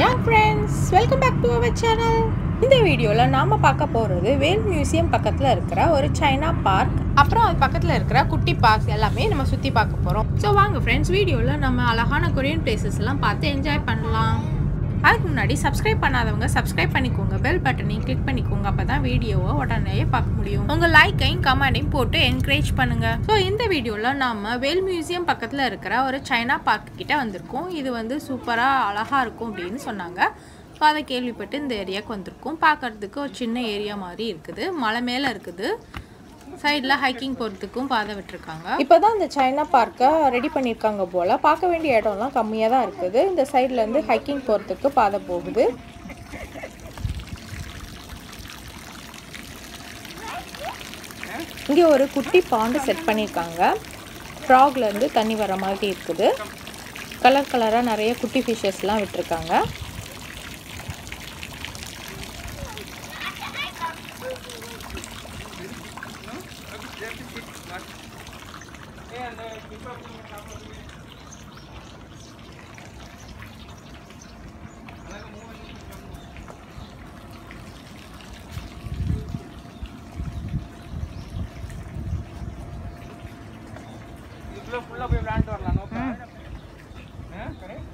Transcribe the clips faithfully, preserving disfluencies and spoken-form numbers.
Yeah friends, welcome back to our channel. In this video, we will see the Whale Museum, China Park, and Kutti Park. So, friends, in this video, we will see Korean places and enjoy it. If you subscribe to subscribe the bell button and click the video. Like and comment and encourage. So, in this video, we will Whale Museum and China Park. This is super. பாத கேள்விப்பட்டு இந்த ஏரியாக்கு வந்திருக்கோம். பார்க்கிறதுக்கு ஒரு சின்ன area மாதிரி இருக்குது. மலை மேல இருக்குது. சைடுல ஹைக்கிங் போறதுக்கும் பாதை விட்டுருக்காங்க. இப்போதான் இந்த சைனா பார்க்க ரெடி பண்ணிருக்காங்க போல. பார்க்க வேண்டிய இடம்லாம் கம்மியா தான் இருக்குது. இந்த சைடுல இருந்து ஹைக்கிங் போறதுக்கு பாதை போகுது. இங்க ஒரு குட்டி பாண்ட் செட் பண்ணிருக்காங்க. ஃப்ராக்ல இருந்து தண்ணி வர மாதிரி இருக்குது. கலர் கலரா நிறைய குட்டி ஃபிஷஸ்லாம் விட்டுருக்காங்க. Full of brand or no? Correct?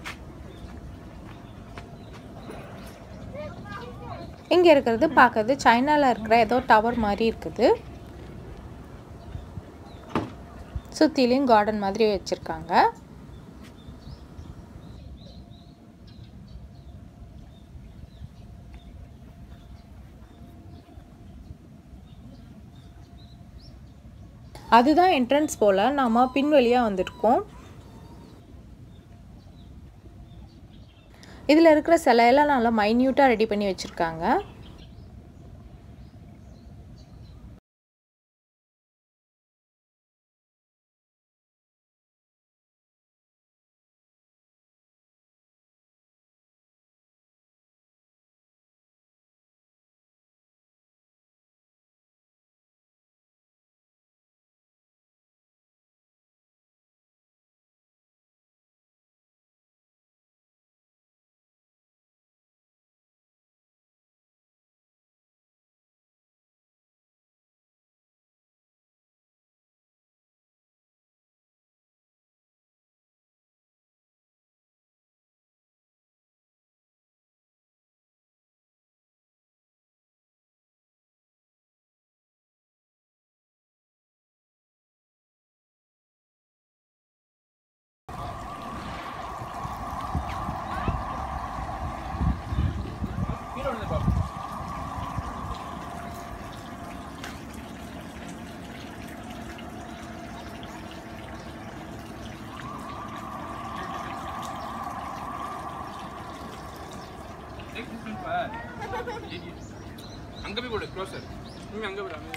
இங்க இருக்குது பார்க்கிறது சைனால இருக்கிற ஏதோ டவர் மாதிரி இருக்குது. சுத்திலும் கார்டன் மாதிரி வெச்சிருக்காங்க. அதுதான் என்ட்ரன்ஸ் போல நாம பின்வழியா வந்திருக்கோம். இதுல இருக்கிற சிலை எல்லாம் நல்லா மைன்யூட்டா ரெடி பண்ணி வச்சிருக்காங்க.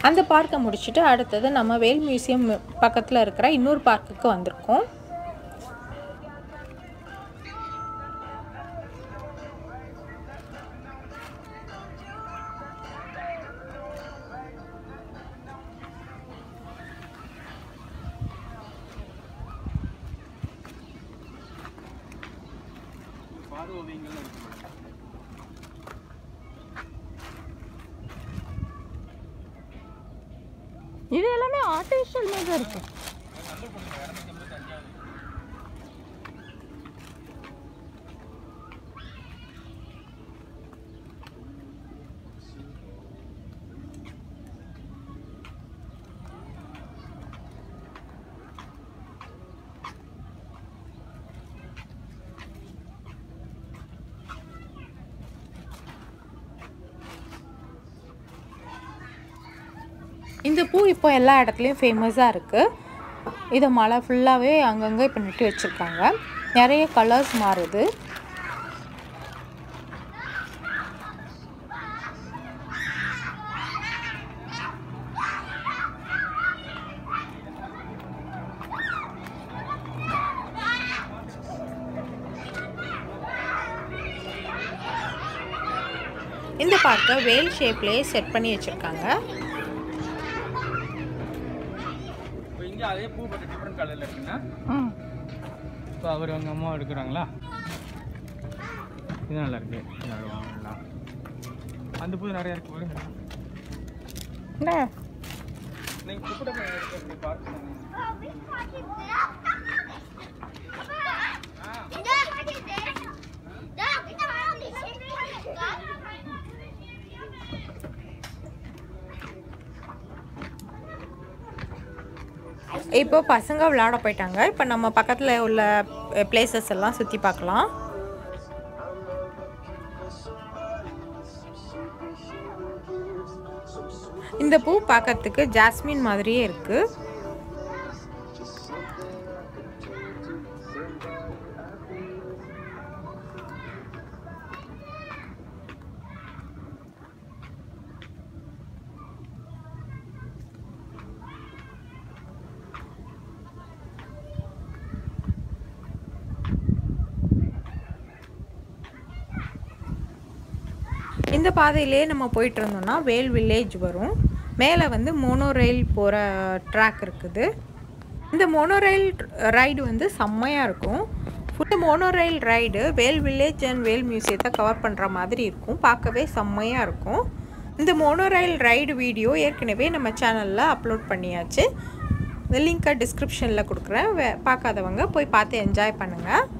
அந்த பார்க்க முடிச்சிட்டு அடுத்தது நம்ம வேல் மியூசியம் பக்கத்துல இருக்கிற இன்னொரு பார்க்குக்கு வந்திருக்கோம். இது எல்லாமே ஆர்டிஃபிஷியல் மேஜா இருக்கு. இந்த பூ இப்போ எல்லா இடத்துலயும் ஃபேமஸா இருக்கு. இது மலை ஃபுல்லாவே அங்கங்க இப்ப நட்டி வச்சிருக்காங்க. நிறைய கலர்ஸ் மாறுது. இந்த பார்க்க வேல் ஷேப்லயே செட் பண்ணி வச்சிருக்காங்க. அதே பூ பட் டிஃபரண்ட் கலர்ல இருக்குனா ம் இப்போ அவரங்க அம்மா எடுக்கறாங்களா இது நல்லா இருக்கு. அந்த பூ நிறைய இருக்கு பாருங்க. என்ன? நீங்க கூட போய் எடுத்து பாருங்க. இப்போ பசங்க விளையாட போயிட்டாங்க. இப்போ நம்ம பக்கத்தில் உள்ள பிளேசஸ் எல்லாம் சுற்றி பார்க்கலாம். இந்த பூ பார்க்கறதுக்கு ஜாஸ்மின் மாதிரியே இருக்கு. இந்த பாதையிலே நம்ம போயிட்டு இருந்தோம்னா வேல் வில்லேஜ் வரும். மேலே வந்து மோனோரெயில் போகிற ட்ராக் இருக்குது. இந்த மோனோரெயில் ரைடு வந்து செம்மையாக இருக்கும். Full monorail ride Vel village and வேல் மியூசியத்தை கவர் பண்ணுற மாதிரி இருக்கும். பார்க்கவே செம்மையாக இருக்கும். இந்த மோனோரெயில் ரைடு வீடியோ ஏற்கனவே நம்ம சேனலில் அப்லோட் பண்ணியாச்சு. இந்த லிங்க்கை டிஸ்கிரிப்ஷனில் கொடுக்குறேன். பார்க்காதவங்க போய் பார்த்து என்ஜாய் பண்ணுங்கள்.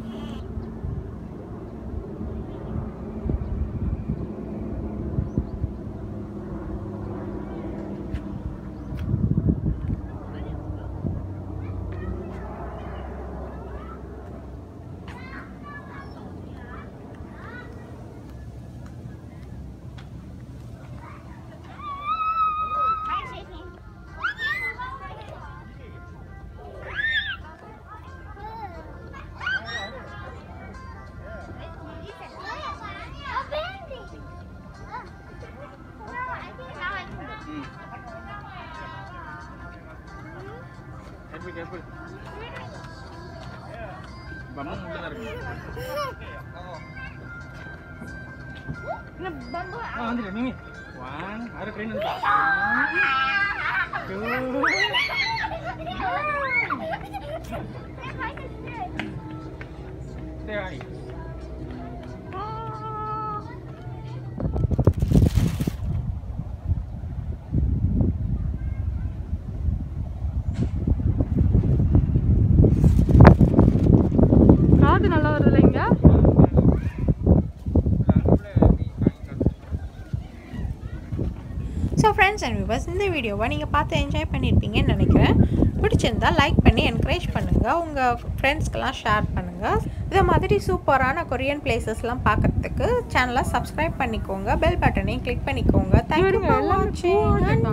அண்ட் வியூவர்ஸ், இந்த வீடியோவை நீங்கள் பார்த்து என்ஜாய் பண்ணியிருப்பீங்கன்னு நினைக்கிறேன். பிடிச்சிருந்தால் லைக் பண்ணி என்கரேஜ் பண்ணுங்கள். உங்கள் ஃப்ரெண்ட்ஸ்க்கெல்லாம் ஷேர் பண்ணுங்கள். இதை மாதிரி சூப்பரான கொரியன் பிளேசஸ்லாம் பார்க்குறதுக்கு சேனலை சப்ஸ்கிரைப் பண்ணிக்கோங்க. பெல் பட்டனையும் கிளிக் பண்ணிக்கோங்க. தேங்க்யூ ஃபார் வாட்சிங்.